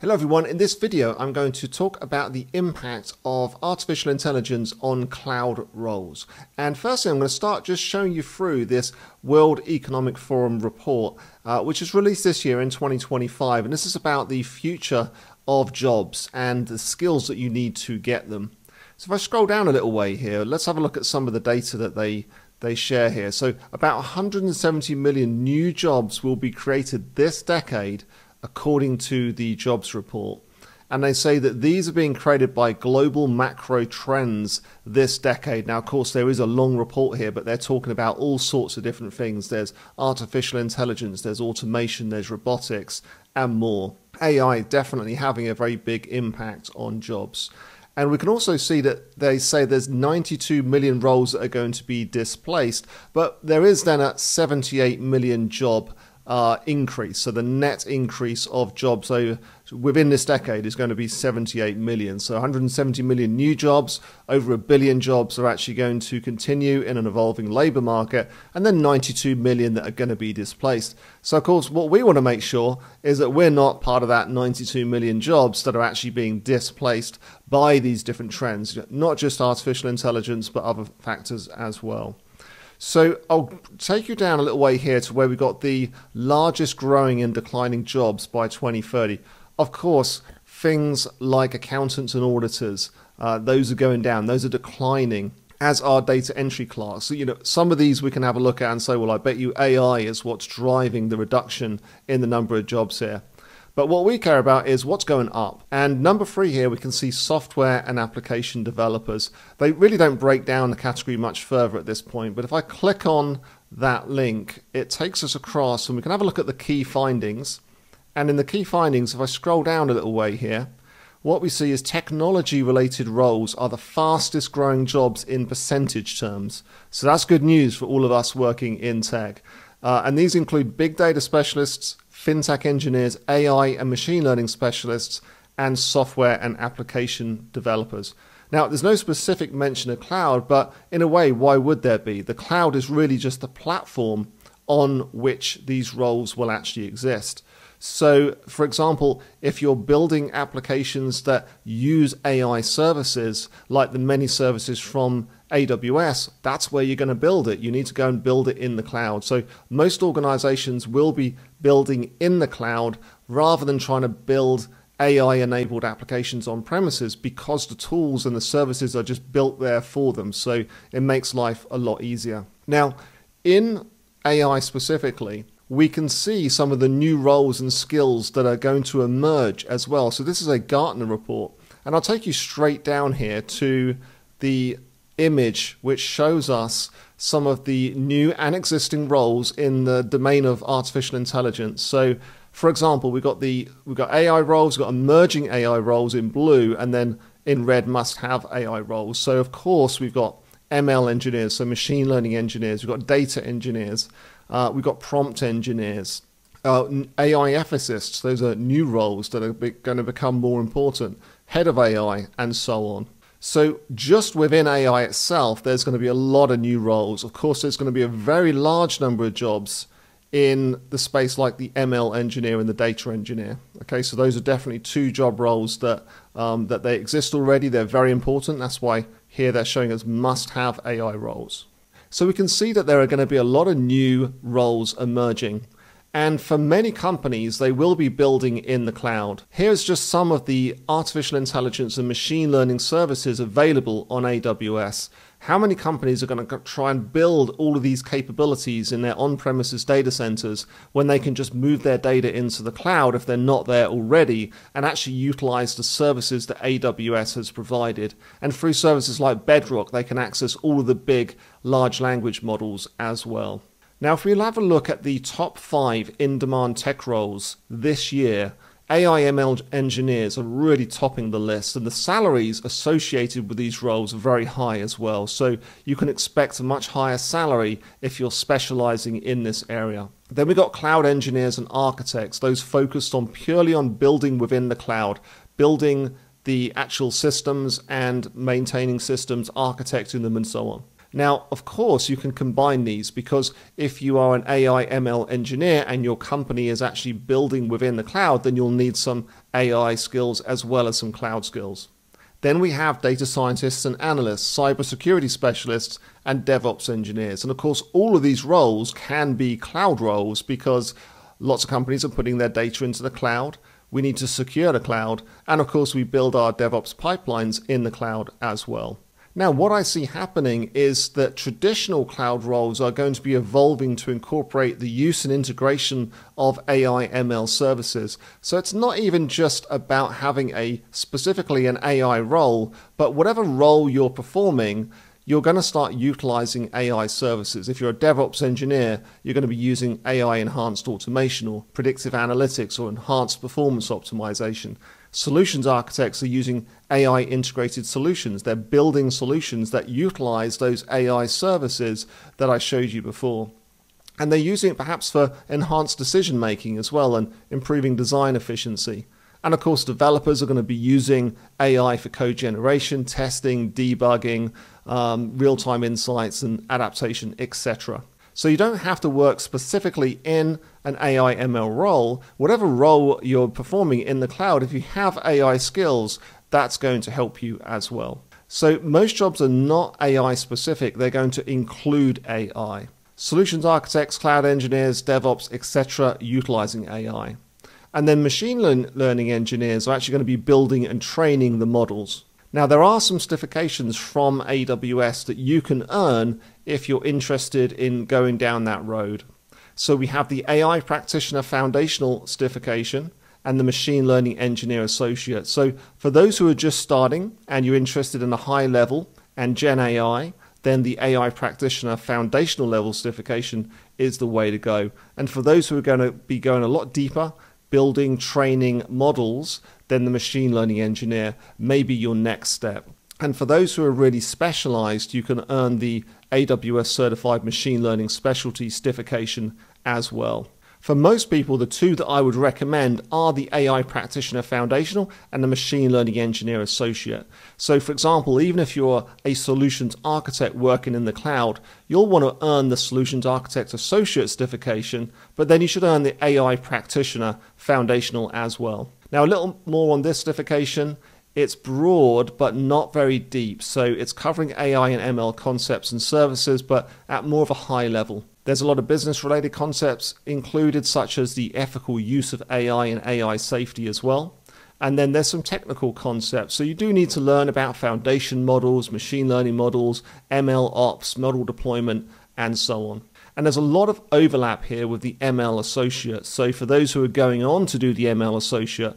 Hello everyone, in this video I'm going to talk about the impact of artificial intelligence on cloud roles. And firstly I'm going to start just showing you through this World Economic Forum report which is released this year in 2025, and this is about the future of jobs and the skills that you need to get them. So if I scroll down a little way here, let's have a look at some of the data that they share here. So about 170 million new jobs will be created this decade according to the jobs report. And they say that these are being created by global macro trends this decade. Now, of course, there is a long report here, but they're talking about all sorts of different things. There's artificial intelligence, there's automation, there's robotics, and more. AI definitely having a very big impact on jobs. And we can also see that they say there's 92 million roles that are going to be displaced, but there is then a 78 million job increase. So the net increase of jobs within this decade is going to be 78 million. So 170 million new jobs, over 1 billion jobs are actually going to continue in an evolving labour market, and then 92 million that are going to be displaced. So of course, what we want to make sure is that we're not part of that 92 million jobs that are actually being displaced by these different trends, not just artificial intelligence, but other factors as well. So I'll take you down a little way here to where we've got the largest growing and declining jobs by 2030. Of course, things like accountants and auditors, those are going down, those are declining, as are data entry class. So, you know, some of these we can have a look at and say, well, I bet you AI is what's driving the reduction in the number of jobs here. But what we care about is what's going up. And number three here, we can see software and application developers. They really don't break down the category much further at this point. But if I click on that link, it takes us across and we can have a look at the key findings. And in the key findings, if I scroll down a little way here, what we see is technology-related roles are the fastest growing jobs in percentage terms. So that's good news for all of us working in tech. And these include big data specialists, fintech engineers, AI and machine learning specialists, and software and application developers. Now, there's no specific mention of cloud, but in a way, why would there be? The cloud is really just the platform on which these roles will actually exist. So, for example, if you're building applications that use AI services, like the many services from AWS, that's where you're going to build it. You need to go and build it in the cloud. So most organizations will be building in the cloud rather than trying to build AI-enabled applications on premises, because the tools and the services are just built there for them. So it makes life a lot easier. Now, in AI specifically, we can see some of the new roles and skills that are going to emerge as well. So this is a Gartner report, and I'll take you straight down here to the image which shows us some of the new and existing roles in the domain of artificial intelligence. So for example, we've got AI roles, we've got emerging AI roles in blue, and then in red must have AI roles. So of course we've got ML engineers, so machine learning engineers, we've got data engineers, we've got prompt engineers, AI ethicists, those are new roles that are going to become more important, head of AI, and so on. So just within AI itself, there's going to be a lot of new roles. Of course, there's going to be a very large number of jobs in the space like the ML engineer and the data engineer. Okay, so those are definitely two job roles that, they exist already. They're very important. That's why here they're showing us must-have AI roles. So we can see that there are going to be a lot of new roles emerging. And for many companies, they will be building in the cloud. Here's just some of the artificial intelligence and machine learning services available on AWS. How many companies are going to try and build all of these capabilities in their on-premises data centers when they can just move their data into the cloud if they're not there already, and actually utilize the services that AWS has provided? And through services like Bedrock, they can access all of the big large language models as well. Now, if we'll have a look at the top 5 in-demand tech roles this year, AI ML engineers are really topping the list, and the salaries associated with these roles are very high as well. So you can expect a much higher salary if you're specializing in this area. Then we've got cloud engineers and architects, those focused on purely on building within the cloud, building the actual systems and maintaining systems, architecting them, and so on. Now, of course, you can combine these because if you are an AI ML engineer and your company is actually building within the cloud, then you'll need some AI skills as well as some cloud skills. Then we have data scientists and analysts, cybersecurity specialists, and DevOps engineers. And of course, all of these roles can be cloud roles because lots of companies are putting their data into the cloud. We need to secure the cloud. And of course, we build our DevOps pipelines in the cloud as well. Now, what I see happening is that traditional cloud roles are going to be evolving to incorporate the use and integration of AI ML services. So it's not even just about having specifically an AI role, but whatever role you're performing, you're going to start utilizing AI services. If you're a DevOps engineer, you're going to be using AI enhanced automation or predictive analytics or enhanced performance optimization. Solutions architects are using AI integrated solutions. They're building solutions that utilize those AI services that I showed you before. And they're using it perhaps for enhanced decision making as well and improving design efficiency. And of course, developers are going to be using AI for code generation, testing, debugging, real-time insights and adaptation, etc. So you don't have to work specifically in an AI ML role. Whatever role you're performing in the cloud, if you have AI skills, that's going to help you as well. So most jobs are not AI specific. They're going to include AI. Solutions architects, cloud engineers, DevOps, etc., utilizing AI. And then machine learning engineers are actually going to be building and training the models. Now, there are some certifications from AWS that you can earn if you're interested in going down that road. So we have the AI Practitioner Foundational Certification and the Machine Learning Engineer Associate. So for those who are just starting and you're interested in a high level and Gen AI, then the AI Practitioner Foundational Level Certification is the way to go. And for those who are going to be going a lot deeper, building, training models, then the machine learning engineer may be your next step. And for those who are really specialized, you can earn the AWS Certified Machine Learning Specialty Certification as well. For most people, the two that I would recommend are the AI Practitioner Foundational and the Machine Learning Engineer Associate. So for example, even if you're a solutions architect working in the cloud, you'll want to earn the Solutions Architect Associate certification, but then you should earn the AI Practitioner Foundational as well. Now, a little more on this certification. It's broad, but not very deep. So it's covering AI and ML concepts and services, but at more of a high level. There's a lot of business-related concepts included, such as the ethical use of AI and AI safety as well. And then there's some technical concepts. So you do need to learn about foundation models, machine learning models, ML ops, model deployment, and so on. And there's a lot of overlap here with the ML Associate. So for those who are going on to do the ML Associate,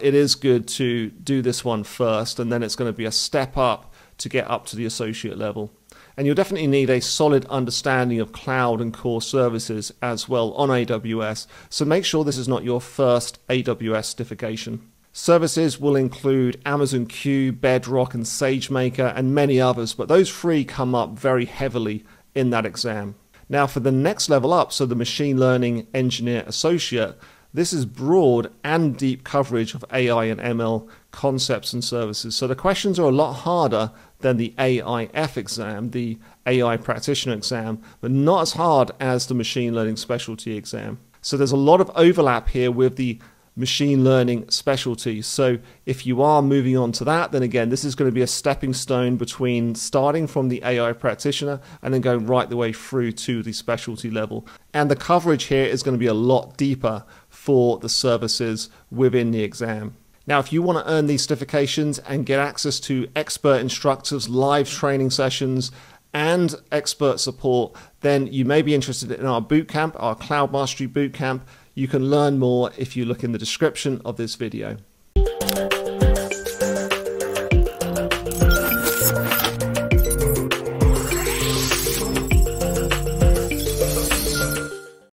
it is good to do this one first, and then it's going to be a step up to get up to the associate level. And you'll definitely need a solid understanding of cloud and core services as well on AWS. So make sure this is not your first AWS certification. Services will include Amazon Q, Bedrock, and SageMaker, and many others, but those three come up very heavily in that exam. Now for the next level up, so the Machine Learning Engineer Associate, this is broad and deep coverage of AI and ML concepts and services. So the questions are a lot harder than the AIF exam, the AI practitioner exam, but not as hard as the machine learning specialty exam. So there's a lot of overlap here with the machine learning specialty. So if you are moving on to that, then again, this is going to be a stepping stone between starting from the AI practitioner and then going right the way through to the specialty level. And the coverage here is going to be a lot deeper for the services within the exam. Now, if you want to earn these certifications and get access to expert instructors, live training sessions, and expert support, then you may be interested in our bootcamp, our Cloud Mastery Bootcamp. You can learn more if you look in the description of this video.